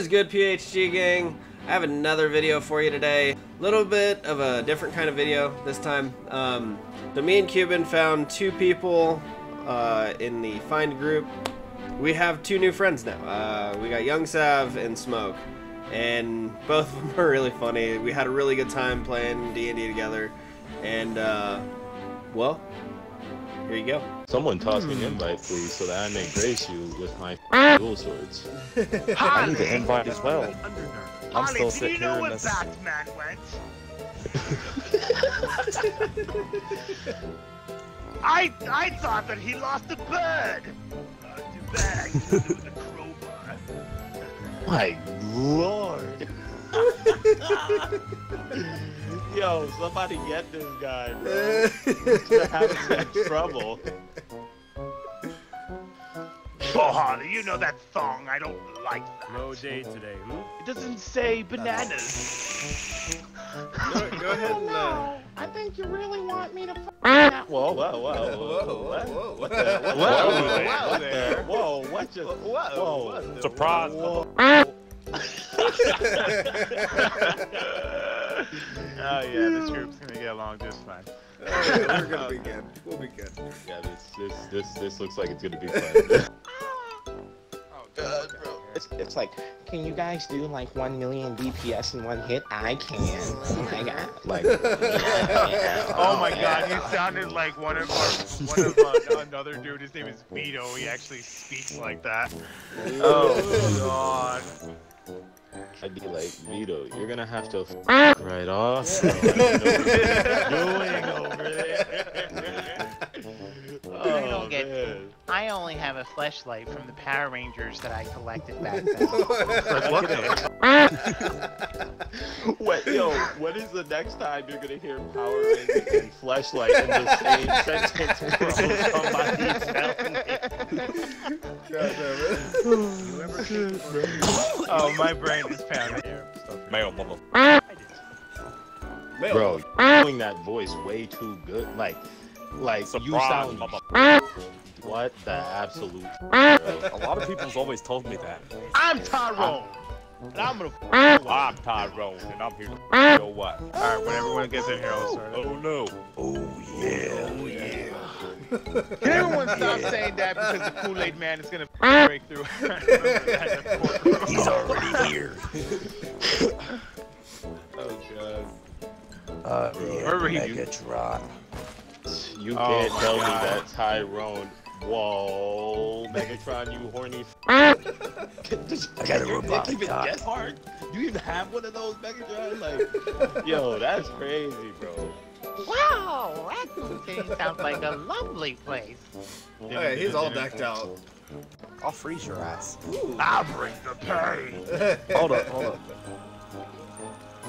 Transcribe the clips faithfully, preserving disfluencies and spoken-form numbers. is good, P H G gang? I have another video for you today. Little bit of a different kind of video this time. Um, so me and Cuban found two people uh, in the Find group. We have two new friends now. Uh, we got YoungSav and Smoke, and both of them are really funny. We had a really good time playing D and D together, and uh, well, here you go. Someone toss me an invite, please, so that I may grace you with my dual swords. I need an invite as well. I'm still Holly, sitting do you know where Batman went? I I thought that he lost a bird. Uh, too bad. With a crowbar. My lord. Yo, somebody get this guy, bro. He's having some trouble. Oh, Holly, you know that song. I don't like that. No day today. It doesn't say bananas. No, go ahead and, uh... no, I think you really want me to f*** that. Whoa, whoa, whoa, whoa, whoa. What the? Whoa, whoa, there. Whoa, what just... Whoa, whoa. Surprise. Whoa. Oh yeah, this group's gonna get along just fine. Oh, yeah, we're gonna be good. We'll be good. Yeah, this this this this looks like it's gonna be fun. Oh god, bro. It's it's like, can you guys do like one million D P S in one hit? I can. Oh my god. Like. Oh my god, you sounded like one of our one of uh, another dude. His name is Vito. He actually speaks like that. Oh god. I'd be like, Vito, you're gonna have to f right off. So I don't know what you're doing over there. Oh, I don't get, man. I only have a flashlight from the Power Rangers that I collected back then. What? What? Yo, when is the next time you're gonna hear Power Rangers and flashlight in the same sentence, bro? Somebody tell me. God, you ever oh, my brain is pounding. Mail, bubble. Bro, you're doing that voice way too good. Like, like surprise, you sound. Mama. What the absolute? A lot of people's always told me that. I'm Tyrone. I'm, and I'm gonna. F I'm Tyrone, and I'm here to f you know what? All right, when everyone gets in here, I'll start. Oh no. Oh yeah. Oh yeah. Can everyone stop yeah. saying that because the Kool-Aid Man is gonna break through? He's already here. Oh god. Uh, Wherever yeah, he gets Ron. You oh can't tell god. me that Tyrone. Whoa, Megatron, you horny. F Does, I got a robot. Even get hard? Do you even have one of those, Megatron? Like, yo, that's crazy, bro. Wow, Raccoon City sounds like a lovely place. Hey, he's all decked out. I'll freeze your ass. Ooh. I'll bring the pain. Hold up, hold up.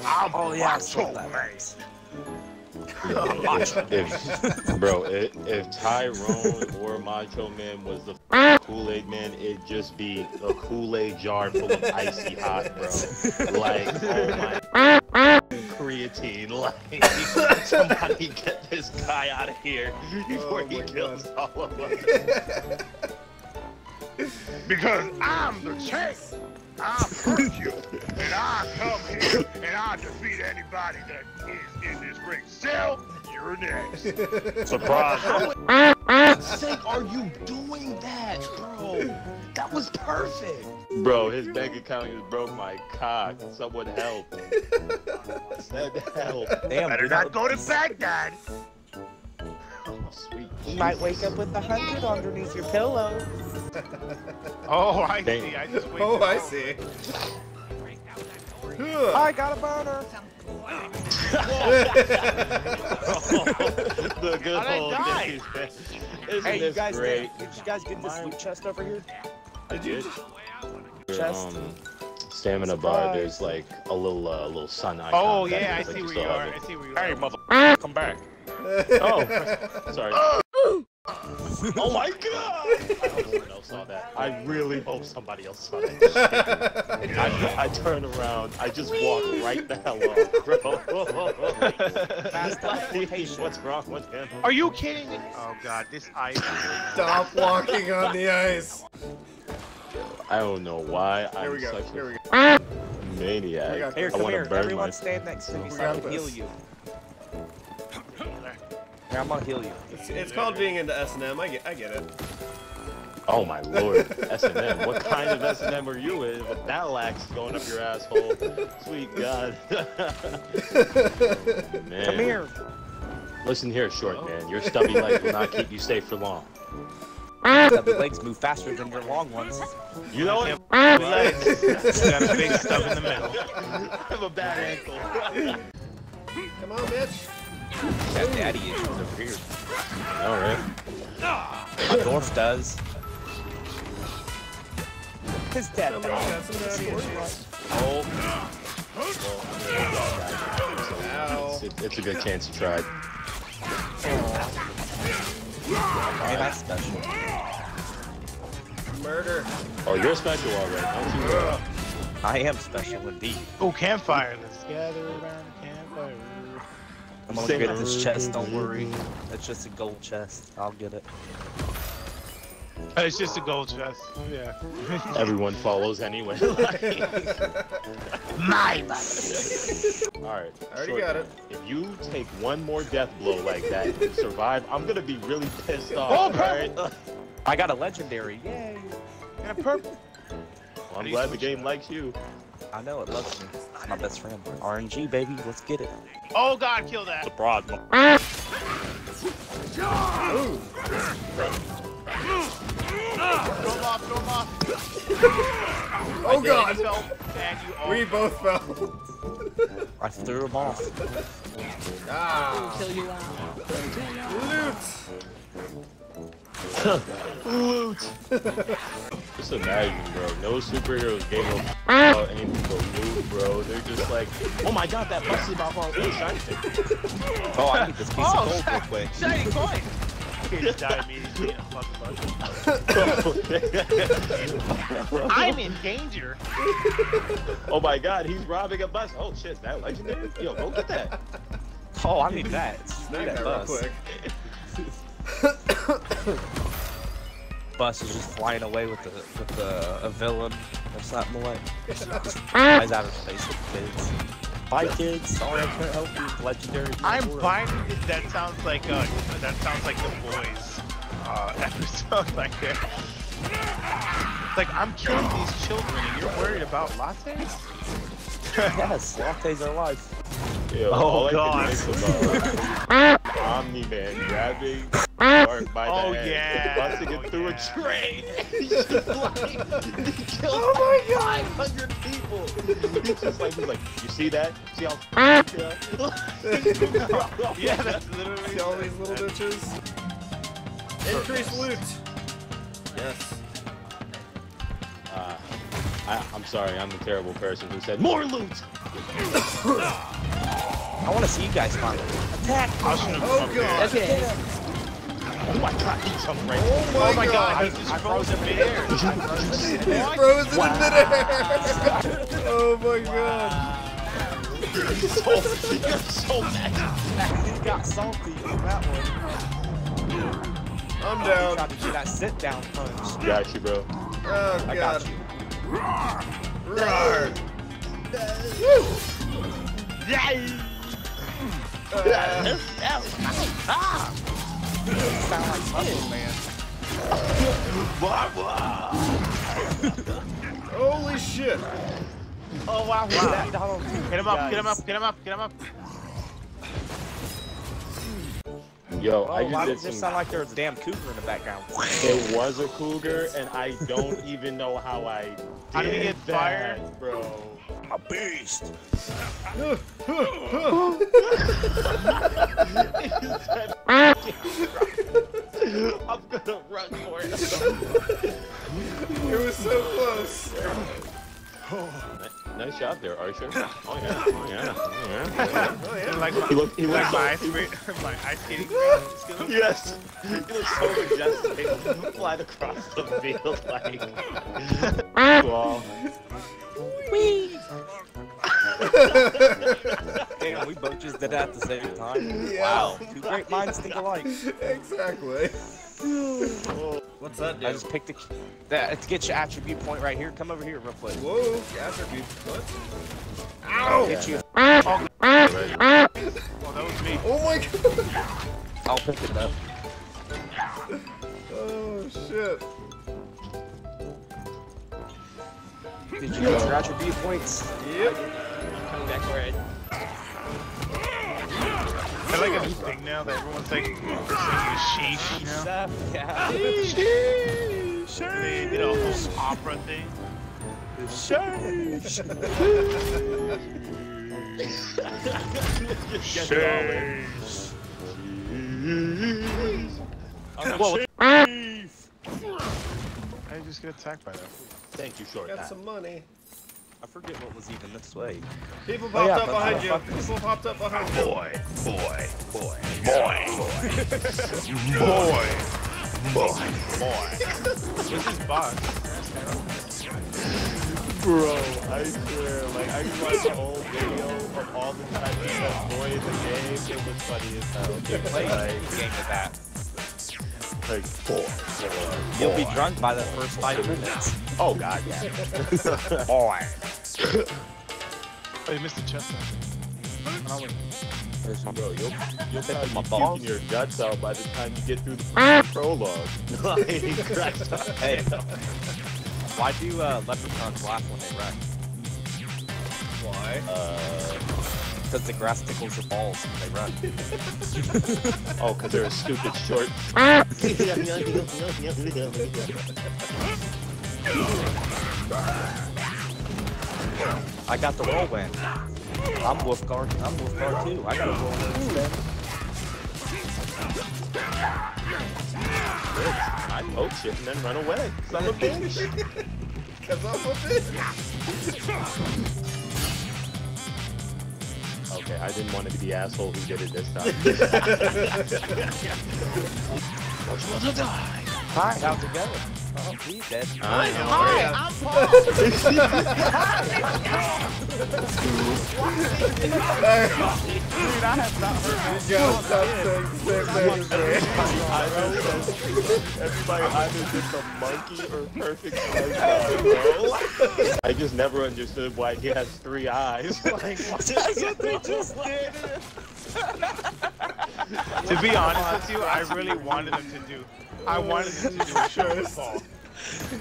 I'll oh, yeah, your face. If, if, bro, if, if Tyrone or Macho Man was the f Kool-Aid Man, it'd just be a Kool-Aid jar full of icy hot, bro. Like, oh my. Creatine, like, somebody get this guy out of here before oh he kills God. all of us. Because I'm the champ. I'll hurt you, and I'll come here, and I'll defeat anybody that is in this ring. Still, you're next. Surprise. How for sake are you doing that, bro? That was perfect. Bro, his bank account just broke my cock. Someone help. Someone help. Damn, better not go to Baghdad. Oh, sweet. You might wake up with a hundred underneath your pillow. Oh, I Dang. see. I just waited. Oh, I see. I got a boner. The good old Nicky's best. Isn't hey, you guys, great? Did, did you guys get this loot chest over here? Did you? Chest. Um, stamina Surprise. bar. There's like a little, uh, little sun icon. Oh yeah, I see where you are. I see where you are. Hey, mother, come back. Oh, sorry. Oh my god! I hope someone else saw that. I really hope somebody else saw that. I, I turn around, I just Whee! walk right the hell off, bro. What's wrong with him? Are you kidding me? Oh god, this ice. Stop walking on the ice. I don't know why I'm here we go. such a here we go. maniac. Here, here, I come here. Burn Everyone my... stand next to me so I can heal you. Here, I'm gonna heal you. It's, it's called being into S and M. I get, I get it. Oh my lord, S and M. What kind of S and M are you in? With that lax going up your asshole. Sweet God. Man. Come here. Listen here, short oh. man. Your stubby legs will not keep you safe for long. Stubby legs move faster than your long ones. You know what? I legs. You got a big stub in the middle. I have a bad ankle. Come on, bitch. That daddy issues over here. All right. Dorf does. His dad does. Oh. oh. It's, a, it's a good chance to try. Hey, that's special. Murder. Oh, you're special already. Don't you know? I am special indeed. Oh, campfire. Let's gather around the campfire. I'm gonna get this chest, don't worry. That's just a gold chest. I'll get it. It's just a gold chest. Yeah. Everyone follows anyway. My money. Alright. I already got it. If you take one more death blow like that and survive, I'm gonna be really pissed off. Oh, purple! Right? I got a legendary. Yay! I got a purple. Well, I'm glad the game likes you. I know it loves me. It's my best friend. R N G, baby. Let's get it. Oh God, kill that. It's a broad one. Oh God. We both fell. I threw him off. Ah. Kill you out. Loot. Loot. Just imagine, bro. No superheroes game about anything but loot, bro. They're just like, oh my God, that busted my balls. Oh, shiny thing. Oh, I need this piece oh, of gold real quick. Shiny coin. You can just die immediately. I'm in danger. Oh my God, he's robbing a bus. Oh shit, that legendary. Yo, go get that. Oh, I need that. Snag that, that bus. Real quick. Bus is just flying away with the with the a villain or something like. Just flies out of space with kids. Bye kids. Sorry I couldn't help you. Legendary. I'm binding. That sounds like uh that sounds like the boys uh, episode like there. Like I'm killing these children and you're worried about lattes? Yes, lattes are life. Ew, oh God. About, like, Omni Man grabbing. By oh the yeah! Busting oh, it through yeah. a train. He's just like, he killed oh my God, five hundred people. He's just like, he's like, you see that? See how? Yeah, that's literally. See all these little bitches. Increase loot. Yes. Uh, I, I'm sorry, I'm the terrible person who said more loot. I want to see you guys finally attack. Oh God. Okay. Oh my God, he's up right there. Oh my, oh my God, God. I, he just I froze in midair. He's frozen wow. in midair. Oh my wow. God. He so, got so mad. He got salty on that one. I'm down. He tried to do that sit down punch. Got you, bro. Oh God. I got you. Roar. Roar. Woo. Yay. Ah. You sound like Muscle Man. Wah wah! Holy shit! Oh wow, wow. That, oh, get him up, guys. Get him up, get him up, get him up! Yo, oh, I just why did does some... it sound like there was a damn cougar in the background? It was a cougar, and I don't even know how I did How did he get that, fired? Bro. A beast! I'm gonna run for it. It was so close. Oh. Nice job there, Archer. Oh yeah, oh yeah, oh yeah. Oh, yeah. Like he looked, he looked my, so, my ice skating. Yes, he looked so majestic. Fly across the field like. Wow. Wee. Damn, we both just did that at the same time. Yeah. Wow, two great minds think alike. Exactly. What's that dude? I just picked a, that to get your attribute point right here. Come over here real quick. Whoa, attribute. What? Ow! Hit you. Oh, well, that was me. Oh my god. I'll pick it up. Oh shit. Did you get your attribute points? Yep. Coming back right. I like a thing now that everyone's like, saying sheesh, you know? Yeah. Sheesh! Sheesh! They did a whole opera thing. Sheesh! Sheesh! Sheesh! Sheesh! I just get attacked by that. Thank you, short. Got time. Some money. I forget what was even this way. People popped oh, yeah, up behind you. People popped up behind you. Boy, boy, boy, boy, boy, boy, boy. This is box. Bro, I swear, like I could watch a whole video of all the times you said boy in the game. It was funny as hell. You played a game with that. Like four. You'll boy. Be drunk by the first five minutes. Oh god, yeah. Boy. Oh, you missed the chestnut. Oh, bro, you'll, you'll take my balls and your guts out by the time you get through the prologue. Hey, why do uh, leprechauns laugh when they wreck? Why? Uh. Because the grass tickles the balls when they run. Oh, because they're a stupid short. I got the whirlwind. I'm Wolfgar. I'm Wolfgar too. I got a whirlwind instead. I poke shit and then run away. Because I'm a bitch. Because I'm a bitch. Okay, I didn't want to be the asshole who did it this time. Which ones will die? Hi, how's it going? Oh, he's dead. Hi, hi, I'm Paul. Dude, I have not heard this. You gotta stop saying sick things. Everybody either just a monkey or perfect star. I just never understood why he has three eyes. Like, that's what they just did. To be honest with you, I really wanted him to do. I wanted him to do a show with Paul.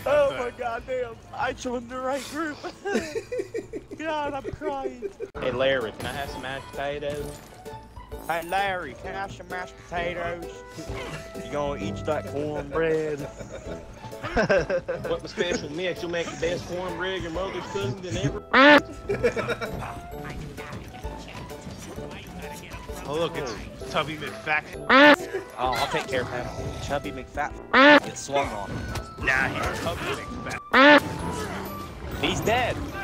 Oh my god, damn. I joined the right group. God, I'm crying. Hey Larry, can I have some mashed potatoes? Hey Larry, can I have some mashed potatoes? You gonna eat that cornbread? What the special mix? You'll make the best cornbread your mother's cousin than ever. Oh look, it's Tubby McFat. Oh, I'll take care of him. Chubby McFat get swung on. Nah, he's Tubby McFat. He's dead. It's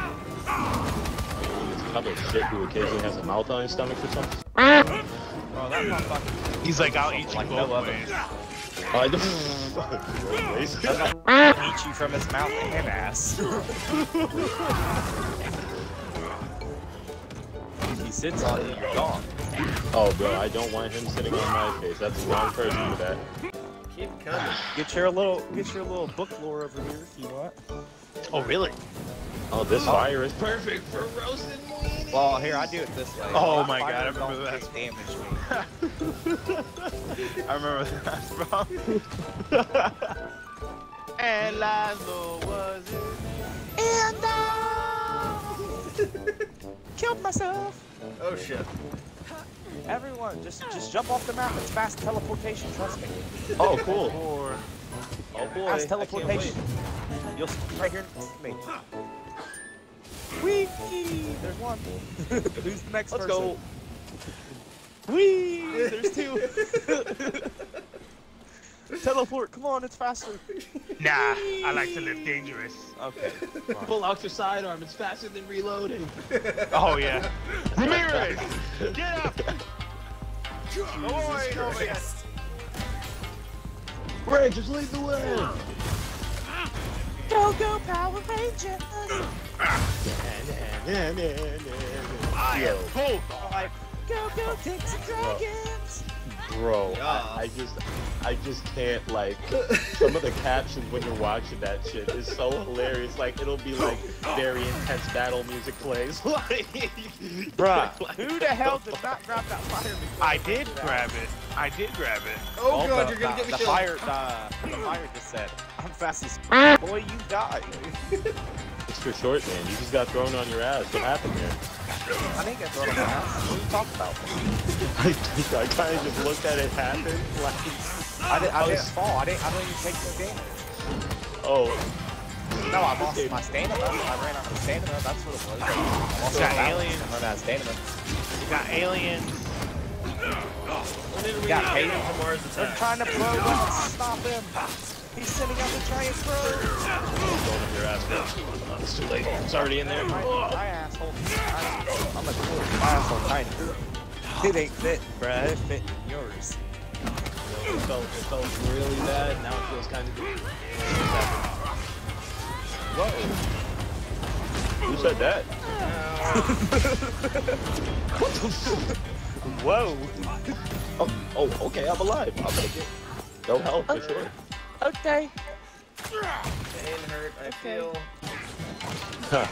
kind of shit who occasionally has a mouth on his stomach or something. Oh, that's not fucking. He's like, I'll eat you like both no ways. I don't fucking ways. I'll eat you from his mouth and ass. He sits on you, you're gone. Oh, bro, I don't want him sitting on my face. That's the wrong person for that. Keep coming. Get your little, get your little book lore over here if you want. Oh, really? Oh, this oh. fire is perfect for roasting weenies. Well, here, I do it this way. Oh my god, I remember that. I remember that, bro. And Laszlo was in and I killed myself. Oh shit. Everyone, just just jump off the map. It's fast teleportation. Trust me. Oh cool. Oh boy. Fast teleportation. You'll right here next to me. Wee! There's one. Who's the next Let's person? Let's go. Wee! There's two. Teleport. Come on, it's faster. Nah, Whee! I like to live dangerous. Okay. Pull out your sidearm. It's faster than reloading. Oh yeah. Ramirez, get up! Oh, oh my god. Ray, just lead the way. Go, go, Power Rangers! I am cold. Like, go, go, Dicks and Dragons. Bro, yes. I, I just, I just can't, like, some of the captions when you're watching that shit is so hilarious. Like, it'll be, like, very intense battle music plays. Like, bruh, like, who the hell did not grab that fire? I did grab it. I did grab it. Oh, oh God, the, you're gonna the, get me the fire, the, the fire just said, I'm fast as boy, you die. It's your short, man. You just got thrown on your ass. What happened here? I didn't get thrown on my ass. What are you talking about? I, I kind of just looked at it happen. Like, I didn't, I didn't was... fall. I didn't. I don't even take no damage. Oh. No, I lost my stamina. I ran out of stamina. That's what it was. I lost got my aliens. I ran out of stamina. You got aliens. When did we got aliens. They're trying to blow up. Stop him. He's sending out the giant throw. Hold your ass, bro. No, it's too late. It's already in there. My, my asshole. I'm like, oh, my asshole tiny. It ain't fit, bruh. It fit in yours. You know, it, felt, it felt really bad. Now it feels kind of good. Whoa. Who said that? What the fuck? Whoa. Oh, oh, okay. I'm alive. I'll take it. No help, for sure. Okay. Pain hurt, I okay. feel. Huh.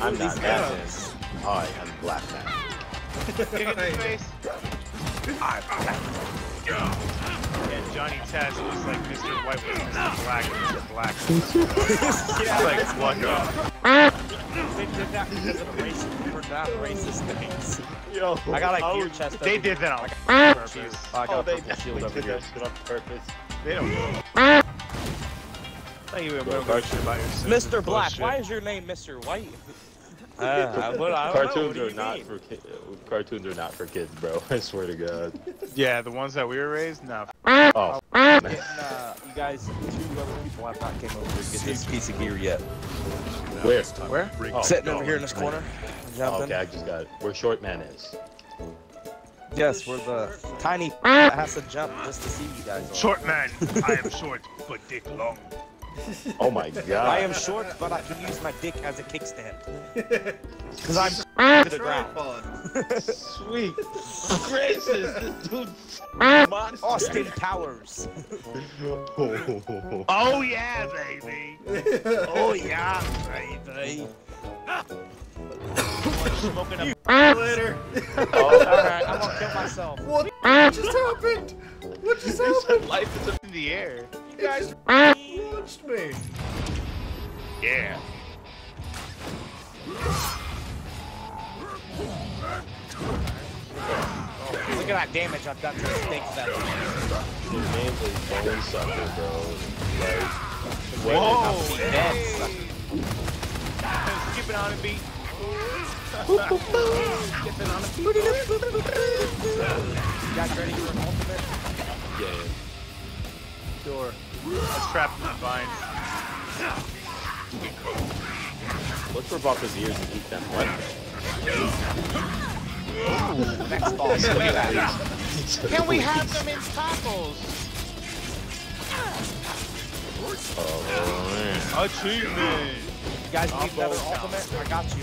I'm Ooh, not Mason. I am Black Man. Kick in the face. I'm Black Man. And Johnny Test looks like Mister White was Mister Black and Mister Black. He's like, fuck off. They did that because of racist, for not racist things. Yo, I got like gear chest They did that on purpose. I got a purple shield over here. On purpose. They don't know. Thank you, Mister Black. Bullshit. Why is your name Mister White? uh, I, what, I don't cartoons know. What are not mean? for kids. Cartoons are not for kids, bro. I swear to God. Yeah, the ones that we were raised, no. Oh. Getting, uh, you guys, two other people have not came over to get this piece of gear yet. Where? Where? Oh, Sitting oh, over here in this corner. Oh, okay, I just got it. Where Short Man is. Yes, we're the tiny that has to jump just to see you guys. All. Short Man, I am short, but dick long. Oh my God. I am short, but I can use my dick as a kickstand. Because I'm to the ground. Sweet. Gracious, this dude's monster. Austin Powers. Oh yeah, baby. Oh yeah, baby. Smoking a you later. Oh, alright, I'm gonna kill myself. What just happened? What just happened? Life is up in the air. You guys launched me. Yeah. Look at that damage I've done to the stakes that way. Your name's a bone sucker, bro. Like, whoa! Hey. Keep it on a beat. You guys ready for an ultimate? Yeah. Sure. Let's trap him in vines. Look for Bucker's ears and eat them. What? Ooh, next ball. Look at that. Can we have them in tacos? Oh, man. Achievement. You guys need another ultimate? I got you.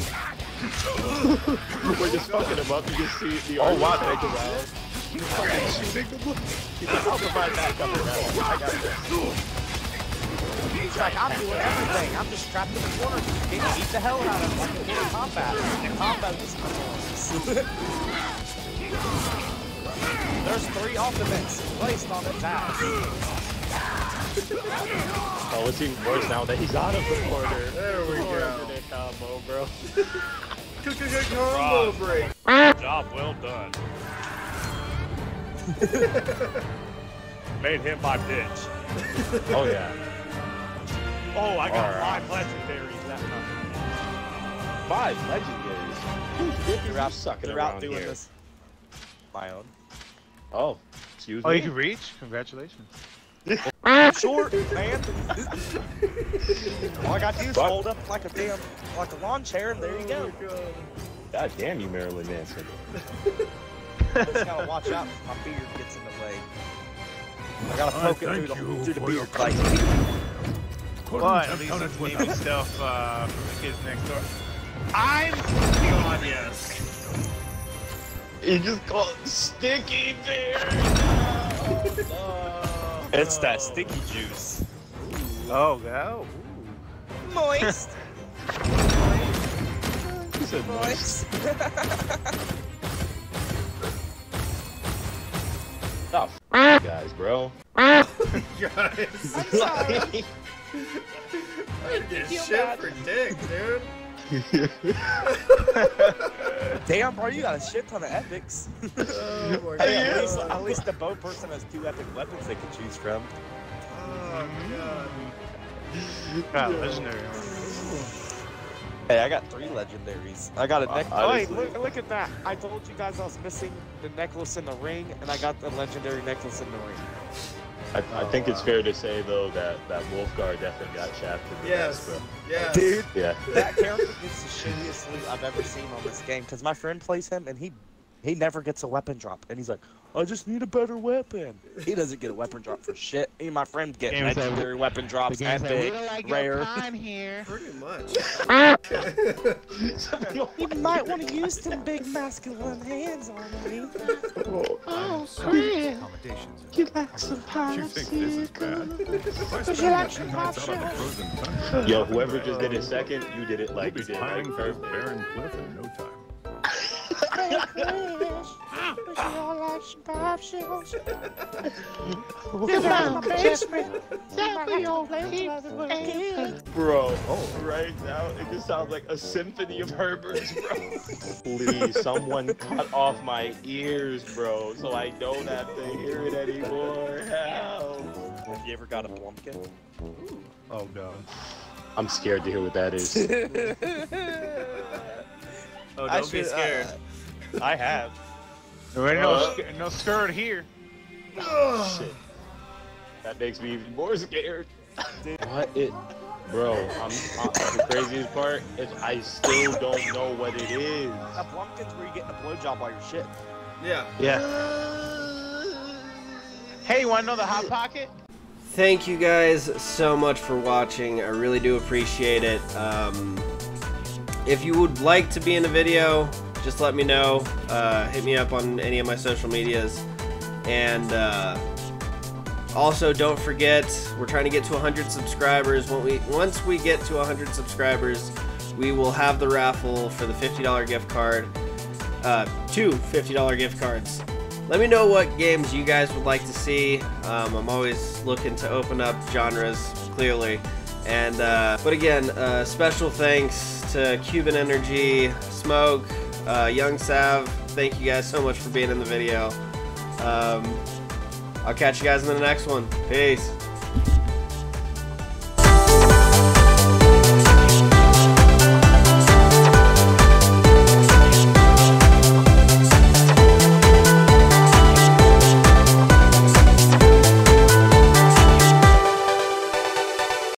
We're just fucking him up. You just see the oh wow, take a round. You fucking shoot him. I'll provide backup for that one. I got this. He's like, I'm doing everything. I'm just trapped in the corner. He can beat the hell out of him. Like in combat. And combat is cool. There's three ultimates placed on the task. Oh, it's even worse now that he's out of the corner. There we go. Combo, bro. Took a good combo break. Job well done. Made him my bitch. Oh yeah. Oh, I got right. five legendaries that time. Five legendaries. You're out sucking around doing here. this. My own. Oh, excuse oh, me. Oh, you can reach. Congratulations. Short, man. All I got to do is fold up like a damn, like a lawn chair, and there you go. Oh, God damn you, Marilyn Manson. I just gotta watch out if my beard gets in the way. I gotta poke I it through the, through the beard. Like. But at least it's maybe stuff uh, from the Kids Next Door. I'm God, yes. You just call it sticky beer. No, no. It's that sticky juice. Ooh. Oh, wow. Ooh. Moist. Moist. Said moist. Oh, f guys, bro. Guys. I'm sorry. I get shit bad. For dick, dude. Damn, bro, you got a shit ton of epics. Oh my God. At least, at least the bow person has two epic weapons they can choose from. Oh God. Got yeah. Legendary. Hey, I got three legendaries. I got a necklace. Oh, hey, look, look at that. I told you guys I was missing the necklace in the ring, and I got the legendary necklace in the ring. I, oh, I think wow. It's fair to say, though, that, that Wolfgar definitely got shafted. Yes, best, bro. Yes. Dude, yeah. That character gets the shittiest loot I've ever seen on this game, because my friend plays him, and he he never gets a weapon drop. And he's like, I just need a better weapon. He doesn't get a weapon drop for shit. He and my friend get legendary like, weapon drops at the like rare. Time here. Pretty much. You might want to use some big masculine hands on me. Oh, sweet. You like some pop shit? You think this is bad? Would you like some pop shit? Yo, whoever just did it second, you did it like you did. Right? First Baron Cliff in no time. Bro, right now it just sounds like a symphony of Herbert's, bro. Please, someone cut off my ears, bro, so I don't have to hear it anymore. Help. Have you ever got a plumpkin? Oh no. I'm scared to hear what that is. Oh, don't should, be scared. Uh, I have. There ain't uh, no, no scared here. Oh, shit. That makes me even more scared. What it, bro? I'm, I'm, the craziest part is I still don't know what it is. A plumpkin's where you get a blowjob while you're shit. Yeah. Yeah. Uh, hey, you want to know the hot pocket? Thank you guys so much for watching. I really do appreciate it. Um. If you would like to be in a video, just let me know. Uh, hit me up on any of my social medias. And uh, also, don't forget, we're trying to get to one hundred subscribers. When we, once we get to one hundred subscribers, we will have the raffle for the fifty dollar gift card. Uh, two fifty dollar gift cards. Let me know what games you guys would like to see. Um, I'm always looking to open up genres, clearly. And, uh, but again, uh, special thanks to CubanEnergy, Smoke, uh, YoungSav. Thank you guys so much for being in the video. Um, I'll catch you guys in the next one. Peace.